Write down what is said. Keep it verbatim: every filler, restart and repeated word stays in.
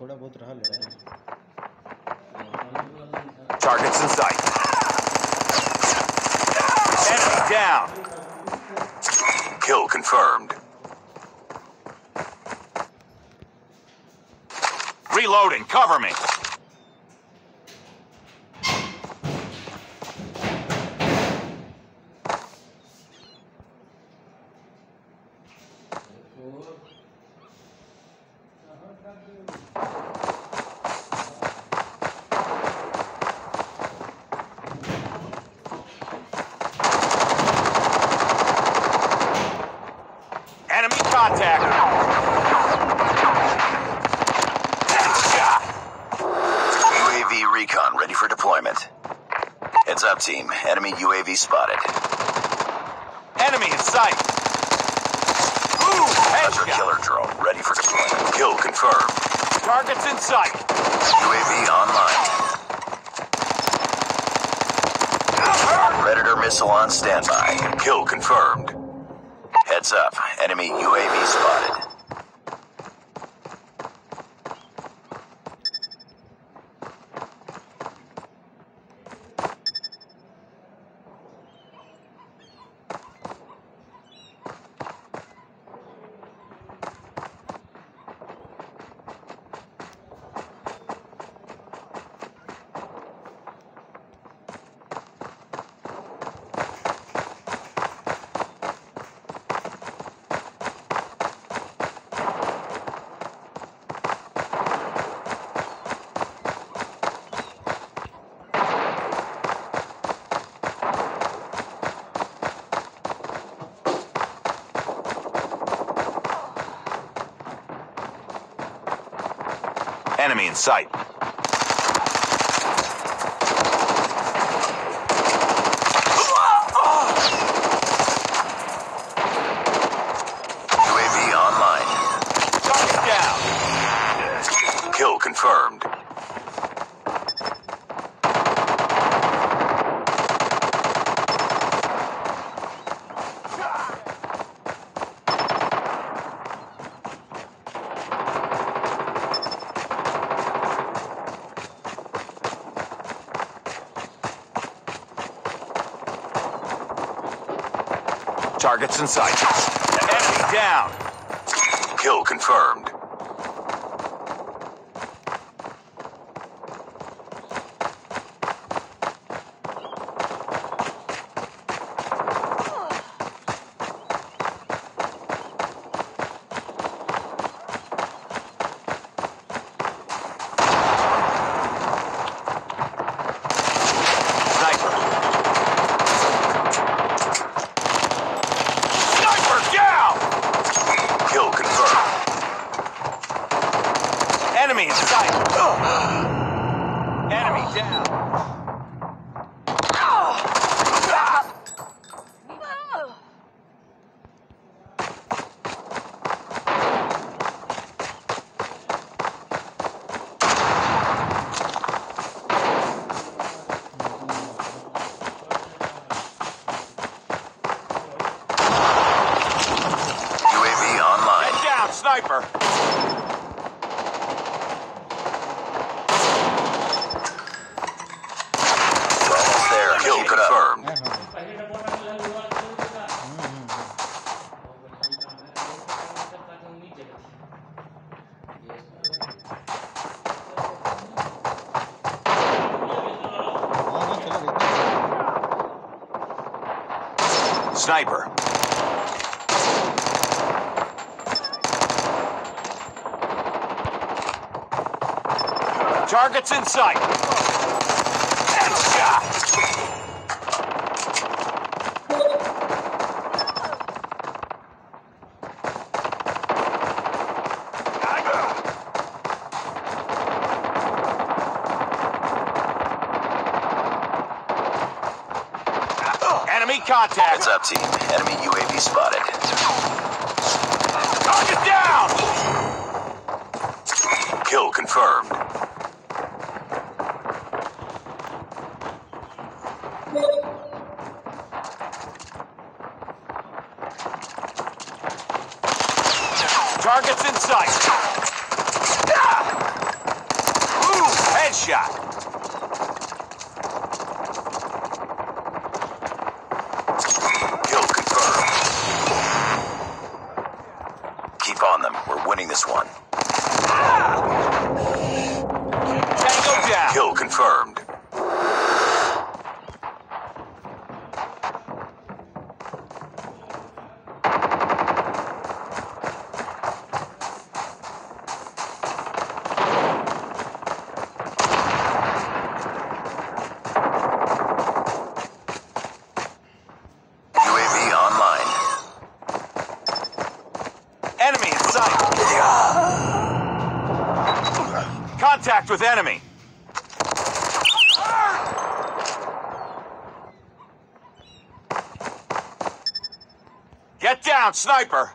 थोड़ा बहुत रहा लगा। Targets in sight. Enemy down. Kill confirmed. Reloading. Cover me. Enemy contact. Recon ready for deployment. Heads up, team. Enemy U A V spotted. Enemy in sight. Ooh, Hunter killer drone ready for deployment. Kill confirmed. Targets in sight. U A V online. Predator missile on standby. Kill confirmed. Heads up. Enemy U A V spotted. Enemy in sight. U A V online. Target down. Kill confirmed. Targets in sight. Enemy down. Kill confirmed. Enemy in sight. Enemy down. U A V online. Get down, sniper. Sniper. Targets in sight. Headshot. Enemy contact. It's up, team. Enemy U A V spotted. Target down. Kill confirmed. Targets in sight. shot. Kill confirmed. Keep on them. We're winning this one. Tango down. Kill confirmed. Contact with enemy. Get down, sniper.